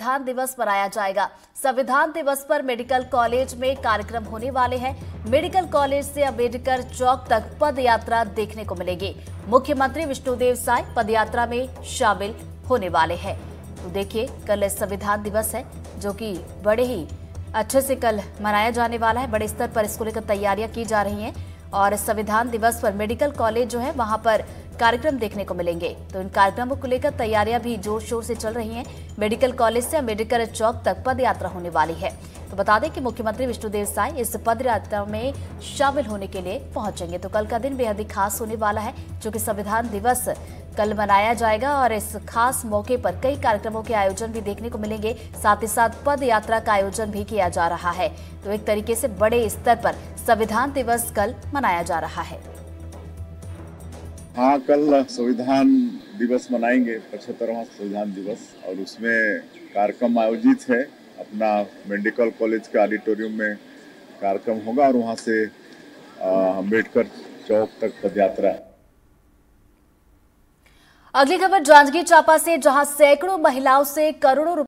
संविधान दिवस मनाया जाएगा। संविधान दिवस पर मेडिकल कॉलेज में कार्यक्रम होने वाले हैं। मेडिकल कॉलेज से अम्बेडकर चौक तक पद यात्रा देखने को मिलेगी। मुख्यमंत्री विष्णुदेव साय पद यात्रा में शामिल होने वाले हैं। तो देखिए, कल संविधान दिवस है जो कि बड़े ही अच्छे से कल मनाया जाने वाला है। बड़े स्तर पर इसको लेकर तैयारियां की जा रही हैं और संविधान दिवस पर मेडिकल कॉलेज जो है वहां पर कार्यक्रम देखने को मिलेंगे। तो इन कार्यक्रमों को लेकर तैयारियां भी जोर शोर से चल रही हैं। मेडिकल कॉलेज से अम्बेडकर चौक तक पद यात्रा होने वाली है। तो बता दें कि मुख्यमंत्री विष्णुदेव साय इस पद यात्रा में शामिल होने के लिए पहुंचेंगे। तो कल का दिन बेहद ही खास होने वाला है, चूंकि संविधान दिवस कल मनाया जाएगा और इस खास मौके पर कई कार्यक्रमों के आयोजन भी देखने को मिलेंगे। साथ ही साथ पद यात्रा का आयोजन भी किया जा रहा है। तो एक तरीके से बड़े स्तर पर संविधान दिवस कल मनाया जा रहा है। हाँ, कल संविधान दिवस मनाएंगे, 75वां संविधान दिवस, और उसमें कार्यक्रम आयोजित है। अपना मेडिकल कॉलेज के ऑडिटोरियम में कार्यक्रम होगा और वहाँ से अम्बेडकर चौक तक पदयात्रा है। अगली खबर जांजगीर चांपा से, जहां सैकड़ों महिलाओं से करोड़ों